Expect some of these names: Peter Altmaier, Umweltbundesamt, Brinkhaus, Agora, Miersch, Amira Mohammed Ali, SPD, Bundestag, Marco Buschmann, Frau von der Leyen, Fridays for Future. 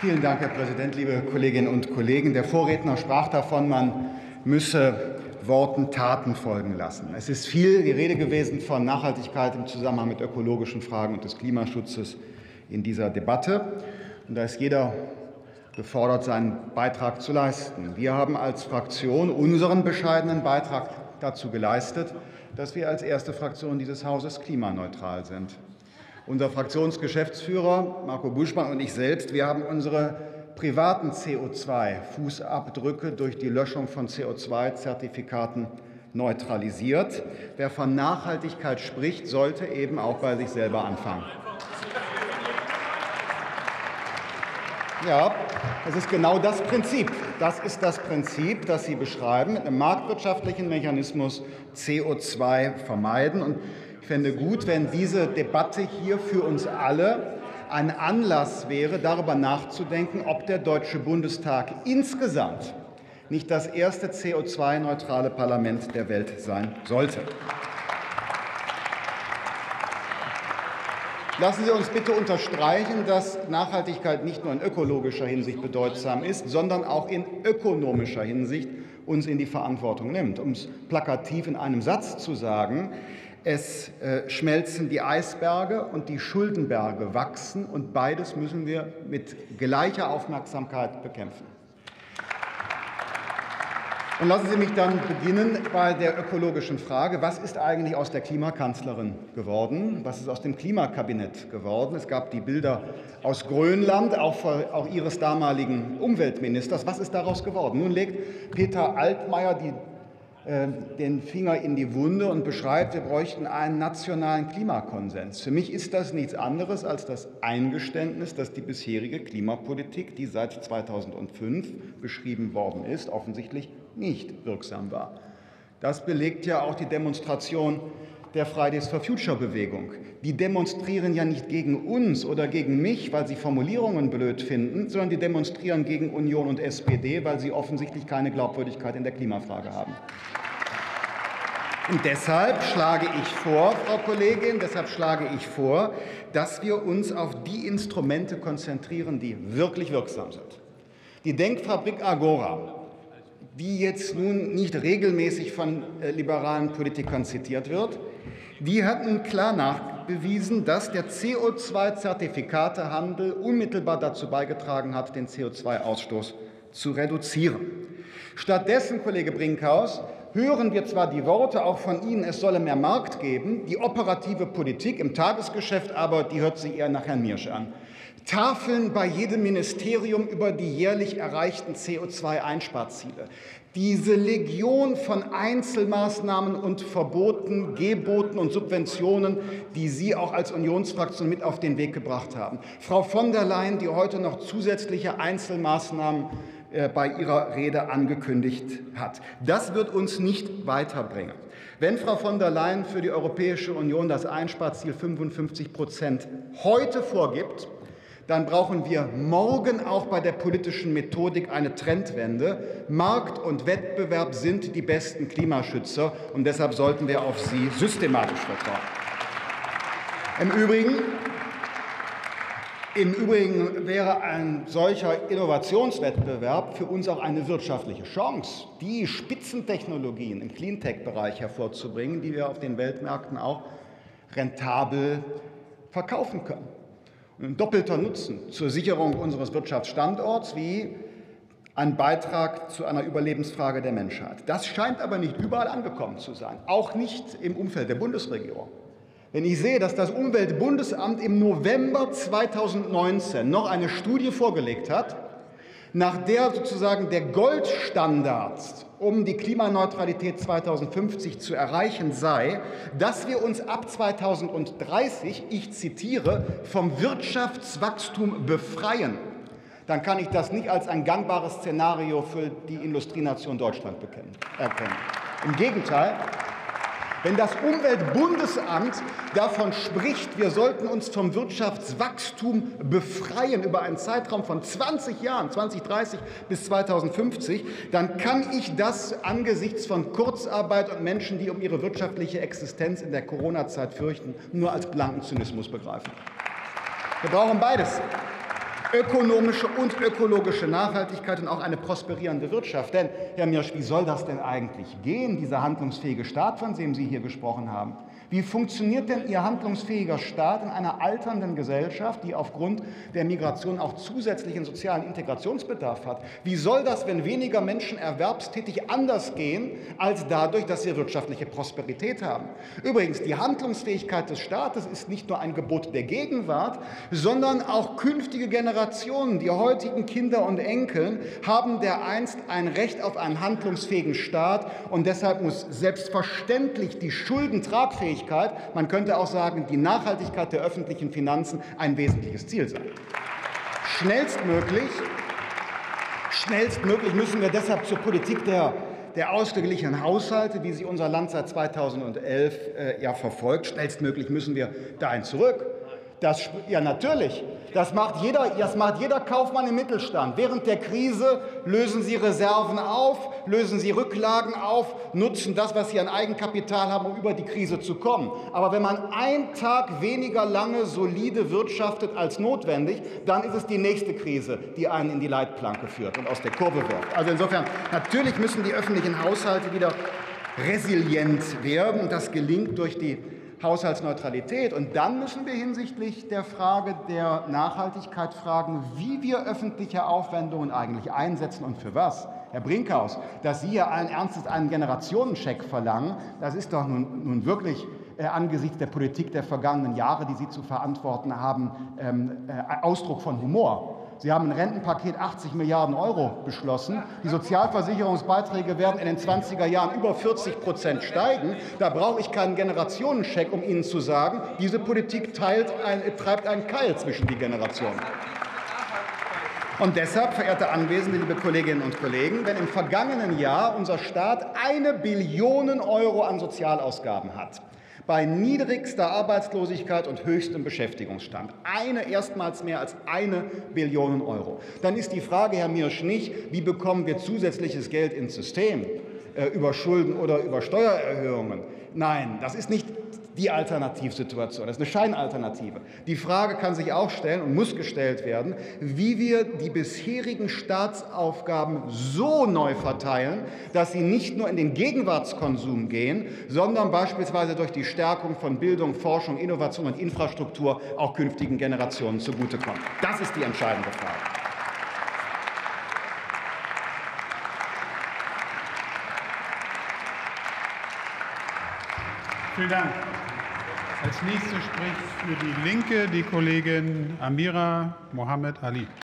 Vielen Dank, Herr Präsident, liebe Kolleginnen und Kollegen. Der Vorredner sprach davon, man müsse Worten Taten folgen lassen. Es ist viel die Rede gewesen von Nachhaltigkeit im Zusammenhang mit ökologischen Fragen und des Klimaschutzes in dieser Debatte. Und da ist jeder gefordert, seinen Beitrag zu leisten. Wir haben als Fraktion unseren bescheidenen Beitrag dazu geleistet, dass wir als erste Fraktion dieses Hauses klimaneutral sind. Unser Fraktionsgeschäftsführer Marco Buschmann und ich selbst, wir haben unsere privaten CO2-Fußabdrücke durch die Löschung von CO2-Zertifikaten neutralisiert. Wer von Nachhaltigkeit spricht, sollte eben auch bei sich selber anfangen. Ja, das ist genau das Prinzip. Das ist das Prinzip, das Sie beschreiben, mit einem marktwirtschaftlichen Mechanismus CO2 vermeiden. Und ich fände gut, wenn diese Debatte hier für uns alle ein Anlass wäre, darüber nachzudenken, ob der Deutsche Bundestag insgesamt nicht das erste CO2-neutrale Parlament der Welt sein sollte. Lassen Sie uns bitte unterstreichen, dass Nachhaltigkeit nicht nur in ökologischer Hinsicht bedeutsam ist, sondern auch in ökonomischer Hinsicht uns in die Verantwortung nimmt. Um es plakativ in einem Satz zu sagen, es schmelzen die Eisberge und die Schuldenberge wachsen, und beides müssen wir mit gleicher Aufmerksamkeit bekämpfen. Und lassen Sie mich dann beginnen bei der ökologischen Frage. Was ist eigentlich aus der Klimakanzlerin geworden? Was ist aus dem Klimakabinett geworden? Es gab die Bilder aus Grönland, auch Ihres damaligen Umweltministers. Was ist daraus geworden? Nun legt Peter Altmaier den Finger in die Wunde und beschreibt, wir bräuchten einen nationalen Klimakonsens. Für mich ist das nichts anderes als das Eingeständnis, dass die bisherige Klimapolitik, die seit 2005 beschrieben worden ist, offensichtlich nicht wirksam war. Das belegt ja auch die Demonstration der Fridays for Future Bewegung. Die demonstrieren ja nicht gegen uns oder gegen mich, weil sie Formulierungen blöd finden, sondern die demonstrieren gegen Union und SPD, weil sie offensichtlich keine Glaubwürdigkeit in der Klimafrage haben. Und deshalb schlage ich vor, Frau Kollegin, deshalb schlage ich vor, dass wir uns auf die Instrumente konzentrieren, die wirklich wirksam sind. Die Denkfabrik Agora, die jetzt nun nicht regelmäßig von liberalen Politikern zitiert wird, die hatten klar nachgewiesen, dass der CO2-Zertifikatehandel unmittelbar dazu beigetragen hat, den CO2-Ausstoß zu reduzieren. Stattdessen, Kollege Brinkhaus, hören wir zwar die Worte auch von Ihnen, es solle mehr Markt geben, die operative Politik im Tagesgeschäft aber, die hört sich eher nach Herrn Miersch an. Tafeln bei jedem Ministerium über die jährlich erreichten CO2-Einsparziele. Diese Legion von Einzelmaßnahmen und Verboten, Geboten und Subventionen, die Sie auch als Unionsfraktion mit auf den Weg gebracht haben. Frau von der Leyen, die heute noch zusätzliche Einzelmaßnahmen bei ihrer Rede angekündigt hat. Das wird uns nicht weiterbringen. Wenn Frau von der Leyen für die Europäische Union das Einsparziel 55% heute vorgibt, dann brauchen wir morgen auch bei der politischen Methodik eine Trendwende. Markt und Wettbewerb sind die besten Klimaschützer, und deshalb sollten wir auf sie systematisch vertrauen. Im Übrigen wäre ein solcher Innovationswettbewerb für uns auch eine wirtschaftliche Chance, die Spitzentechnologien im Cleantech-Bereich hervorzubringen, die wir auf den Weltmärkten auch rentabel verkaufen können. Ein doppelter Nutzen zur Sicherung unseres Wirtschaftsstandorts wie ein Beitrag zu einer Überlebensfrage der Menschheit. Das scheint aber nicht überall angekommen zu sein, auch nicht im Umfeld der Bundesregierung. Wenn ich sehe, dass das Umweltbundesamt im November 2019 noch eine Studie vorgelegt hat, nach der sozusagen der Goldstandard, um die Klimaneutralität 2050 zu erreichen, sei, dass wir uns ab 2030, ich zitiere, vom Wirtschaftswachstum befreien, dann kann ich das nicht als ein gangbares Szenario für die Industrienation Deutschland erkennen. Im Gegenteil. Wenn das Umweltbundesamt davon spricht, wir sollten uns vom Wirtschaftswachstum befreien über einen Zeitraum von 20 Jahren, 2030 bis 2050, dann kann ich das angesichts von Kurzarbeit und Menschen, die um ihre wirtschaftliche Existenz in der Corona-Zeit fürchten, nur als blanken Zynismus begreifen. Wir brauchen beides. ökonomische und ökologische Nachhaltigkeit und auch eine prosperierende Wirtschaft. Denn, Herr Miersch, wie soll das denn eigentlich gehen, dieser handlungsfähige Staat, von dem Sie hier gesprochen haben? Wie funktioniert denn Ihr handlungsfähiger Staat in einer alternden Gesellschaft, die aufgrund der Migration auch zusätzlichen sozialen Integrationsbedarf hat? Wie soll das, wenn weniger Menschen erwerbstätig anders gehen, als dadurch, dass wir wirtschaftliche Prosperität haben? Übrigens, die Handlungsfähigkeit des Staates ist nicht nur ein Gebot der Gegenwart, sondern auch künftige Generationen, die heutigen Kinder und Enkel, haben dereinst ein Recht auf einen handlungsfähigen Staat. Und deshalb muss selbstverständlich die Schuldentragfähigkeit, man könnte auch sagen, die Nachhaltigkeit der öffentlichen Finanzen ein wesentliches Ziel sein. Schnellstmöglich müssen wir deshalb zur Politik der ausgeglichenen Haushalte, wie sie unser Land seit 2011 verfolgt, schnellstmöglich müssen wir dahin zurück. Das, ja, natürlich. Das macht jeder Kaufmann im Mittelstand. Während der Krise lösen Sie Reserven auf, lösen Sie Rücklagen auf, nutzen das, was Sie an Eigenkapital haben, um über die Krise zu kommen. Aber wenn man einen Tag weniger lange solide wirtschaftet als notwendig, dann ist es die nächste Krise, die einen in die Leitplanke führt und aus der Kurve wirft. Also insofern, natürlich müssen die öffentlichen Haushalte wieder resilient werden. Das gelingt durch die Haushaltsneutralität. Und dann müssen wir hinsichtlich der Frage der Nachhaltigkeit fragen, wie wir öffentliche Aufwendungen eigentlich einsetzen und für was. Herr Brinkhaus, dass Sie hier allen Ernstes einen Generationencheck verlangen, das ist doch nun wirklich angesichts der Politik der vergangenen Jahre, die Sie zu verantworten haben, Ausdruck von Humor. Sie haben ein Rentenpaket 80 Milliarden Euro beschlossen. Die Sozialversicherungsbeiträge werden in den 20er Jahren über 40% steigen. Da brauche ich keinen Generationencheck, um Ihnen zu sagen, diese Politik treibt einen Keil zwischen die Generationen. Und deshalb, verehrte Anwesende, liebe Kolleginnen und Kollegen, wenn im vergangenen Jahr unser Staat 1 Billion Euro an Sozialausgaben hat, bei niedrigster Arbeitslosigkeit und höchstem Beschäftigungsstand. Erstmals mehr als 1 Billion Euro. Dann ist die Frage, Herr Miersch, nicht, wie bekommen wir zusätzliches Geld ins System, über Schulden oder über Steuererhöhungen. Nein, das ist nicht die Alternativsituation, das ist eine Scheinalternative. Die Frage kann sich auch stellen und muss gestellt werden, wie wir die bisherigen Staatsaufgaben so neu verteilen, dass sie nicht nur in den Gegenwartskonsum gehen, sondern beispielsweise durch die Stärkung von Bildung, Forschung, Innovation und Infrastruktur auch künftigen Generationen zugutekommen. Das ist die entscheidende Frage. Vielen Dank. Als Nächste spricht für die Linke die Kollegin Amira Mohammed Ali.